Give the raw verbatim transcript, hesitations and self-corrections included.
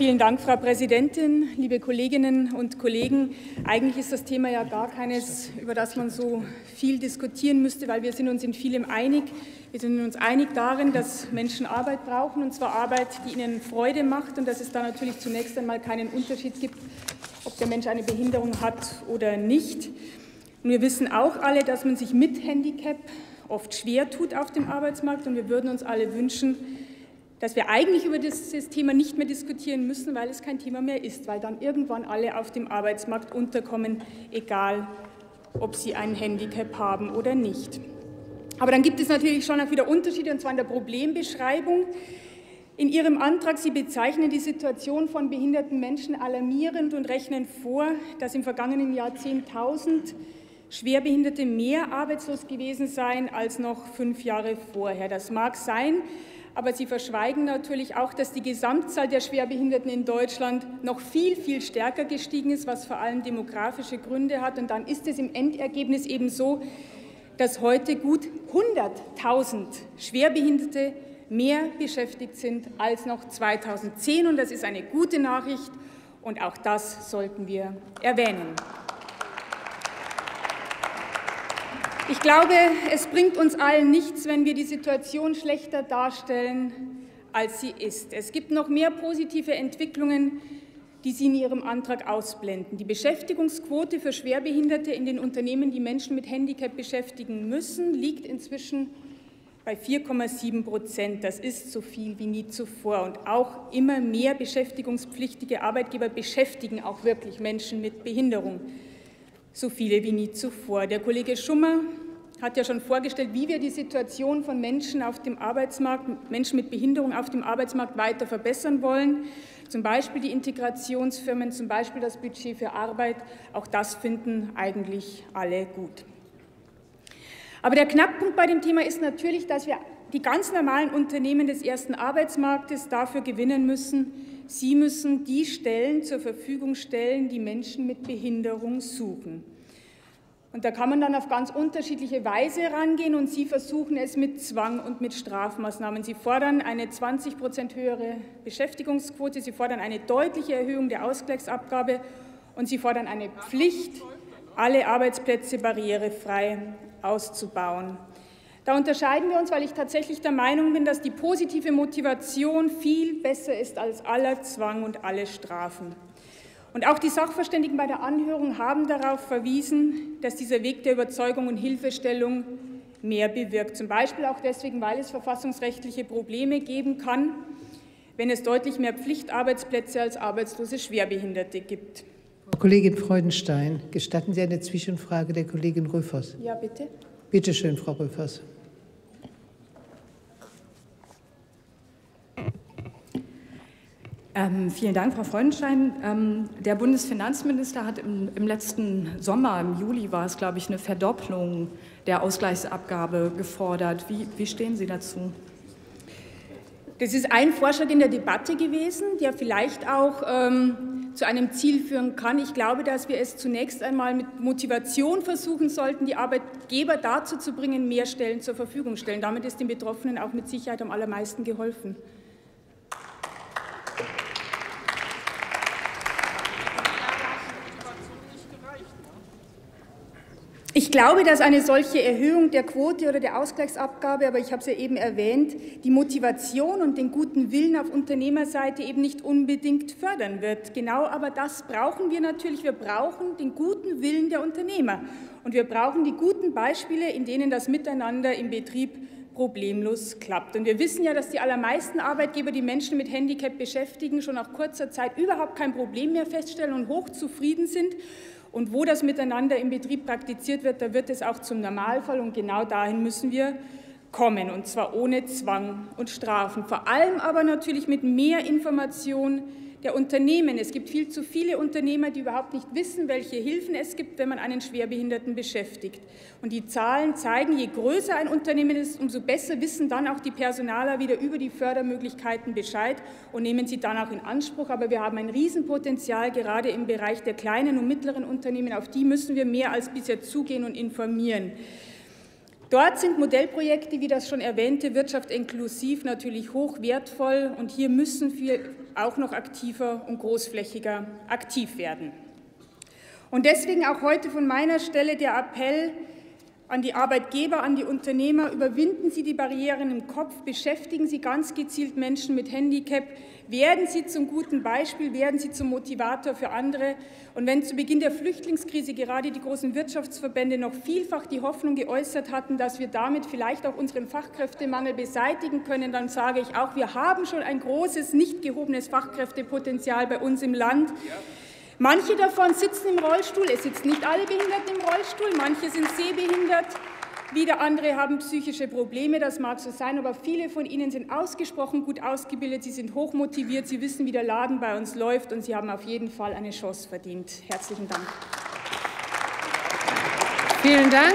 Vielen Dank, Frau Präsidentin, liebe Kolleginnen und Kollegen. Eigentlich ist das Thema ja gar keines, über das man so viel diskutieren müsste, weil wir sind uns in vielem einig. Wir sind uns einig darin, dass Menschen Arbeit brauchen, und zwar Arbeit, die ihnen Freude macht, und dass es da natürlich zunächst einmal keinen Unterschied gibt, ob der Mensch eine Behinderung hat oder nicht. Und wir wissen auch alle, dass man sich mit Handicap oft schwer tut auf dem Arbeitsmarkt, und wir würden uns alle wünschen, dass wir eigentlich über dieses Thema nicht mehr diskutieren müssen, weil es kein Thema mehr ist, weil dann irgendwann alle auf dem Arbeitsmarkt unterkommen, egal ob sie ein Handicap haben oder nicht. Aber dann gibt es natürlich schon auch wieder Unterschiede, und zwar in der Problembeschreibung. In Ihrem Antrag, Sie bezeichnen die Situation von behinderten Menschen alarmierend und rechnen vor, dass im vergangenen Jahr zehntausend Schwerbehinderte mehr arbeitslos gewesen seien als noch fünf Jahre vorher. Das mag sein, aber Sie verschweigen natürlich auch, dass die Gesamtzahl der Schwerbehinderten in Deutschland noch viel, viel stärker gestiegen ist, was vor allem demografische Gründe hat. Und dann ist es im Endergebnis eben so, dass heute gut hunderttausend Schwerbehinderte mehr beschäftigt sind als noch zweitausendzehn. Und das ist eine gute Nachricht, und auch das sollten wir erwähnen. Ich glaube, es bringt uns allen nichts, wenn wir die Situation schlechter darstellen, als sie ist. Es gibt noch mehr positive Entwicklungen, die Sie in Ihrem Antrag ausblenden. Die Beschäftigungsquote für Schwerbehinderte in den Unternehmen, die Menschen mit Handicap beschäftigen müssen, liegt inzwischen bei vier Komma sieben Prozent. Das ist so viel wie nie zuvor. Und auch immer mehr beschäftigungspflichtige Arbeitgeber beschäftigen auch wirklich Menschen mit Behinderung. So viele wie nie zuvor. Der Kollege Schummer hat ja schon vorgestellt, wie wir die Situation von Menschen auf dem Arbeitsmarkt, Menschen mit Behinderung auf dem Arbeitsmarkt weiter verbessern wollen. Zum Beispiel die Integrationsfirmen, zum Beispiel das Budget für Arbeit. Auch das finden eigentlich alle gut. Aber der Knackpunkt bei dem Thema ist natürlich, dass wir die ganz normalen Unternehmen des ersten Arbeitsmarktes dafür gewinnen müssen, Sie müssen die Stellen zur Verfügung stellen, die Menschen mit Behinderung suchen. Und da kann man dann auf ganz unterschiedliche Weise rangehen, und Sie versuchen es mit Zwang und mit Strafmaßnahmen. Sie fordern eine zwanzig Prozent höhere Beschäftigungsquote, Sie fordern eine deutliche Erhöhung der Ausgleichsabgabe, und Sie fordern eine Pflicht, alle Arbeitsplätze barrierefrei auszubauen. Da unterscheiden wir uns, weil ich tatsächlich der Meinung bin, dass die positive Motivation viel besser ist als aller Zwang und alle Strafen. Und auch die Sachverständigen bei der Anhörung haben darauf verwiesen, dass dieser Weg der Überzeugung und Hilfestellung mehr bewirkt. Zum Beispiel auch deswegen, weil es verfassungsrechtliche Probleme geben kann, wenn es deutlich mehr Pflichtarbeitsplätze als arbeitslose Schwerbehinderte gibt. Kollegin Freudenstein, gestatten Sie eine Zwischenfrage der Kollegin Rüffers? Ja, bitte. Bitte schön, Frau Rüffers. Ähm, vielen Dank, Frau Freudenstein. Ähm, der Bundesfinanzminister hat im, im letzten Sommer, im Juli war es, glaube ich, eine Verdopplung der Ausgleichsabgabe gefordert. Wie, wie stehen Sie dazu? Das ist ein Vorschlag in der Debatte gewesen, der vielleicht auch ähm, zu einem Ziel führen kann. Ich glaube, dass wir es zunächst einmal mit Motivation versuchen sollten, die Arbeitgeber dazu zu bringen, mehr Stellen zur Verfügung zu stellen. Damit ist den Betroffenen auch mit Sicherheit am allermeisten geholfen. Ich glaube, dass eine solche Erhöhung der Quote oder der Ausgleichsabgabe, aber ich habe es ja eben erwähnt, die Motivation und den guten Willen auf Unternehmerseite eben nicht unbedingt fördern wird. Genau, aber das brauchen wir natürlich. Wir brauchen den guten Willen der Unternehmer, und wir brauchen die guten Beispiele, in denen das Miteinander im Betrieb problemlos klappt. Und wir wissen ja, dass die allermeisten Arbeitgeber, die Menschen mit Handicap beschäftigen, schon nach kurzer Zeit überhaupt kein Problem mehr feststellen und hochzufrieden sind. Und wo das Miteinander im Betrieb praktiziert wird, da wird es auch zum Normalfall, und genau dahin müssen wir kommen, und zwar ohne Zwang und Strafen. Vor allem aber natürlich mit mehr Information der Unternehmen. Es gibt viel zu viele Unternehmer, die überhaupt nicht wissen, welche Hilfen es gibt, wenn man einen Schwerbehinderten beschäftigt. Und die Zahlen zeigen, je größer ein Unternehmen ist, umso besser wissen dann auch die Personaler wieder über die Fördermöglichkeiten Bescheid und nehmen sie dann auch in Anspruch. Aber wir haben ein Riesenpotenzial, gerade im Bereich der kleinen und mittleren Unternehmen. Auf die müssen wir mehr als bisher zugehen und informieren. Dort sind Modellprojekte wie das schon erwähnte Wirtschaft inklusiv natürlich hoch wertvoll, und hier müssen wir auch noch aktiver und großflächiger aktiv werden. Und deswegen auch heute von meiner Stelle der Appell an die Arbeitgeber, an die Unternehmer: Überwinden Sie die Barrieren im Kopf, beschäftigen Sie ganz gezielt Menschen mit Handicap, werden Sie zum guten Beispiel, werden Sie zum Motivator für andere. Und wenn zu Beginn der Flüchtlingskrise gerade die großen Wirtschaftsverbände noch vielfach die Hoffnung geäußert hatten, dass wir damit vielleicht auch unseren Fachkräftemangel beseitigen können, dann sage ich auch, wir haben schon ein großes, nicht gehobenes Fachkräftepotenzial bei uns im Land. Ja. Manche davon sitzen im Rollstuhl, es sitzen nicht alle Behinderten im Rollstuhl, manche sind sehbehindert, wieder andere haben psychische Probleme, das mag so sein, aber viele von ihnen sind ausgesprochen gut ausgebildet, sie sind hochmotiviert, sie wissen, wie der Laden bei uns läuft, und sie haben auf jeden Fall eine Chance verdient. Herzlichen Dank. Vielen Dank.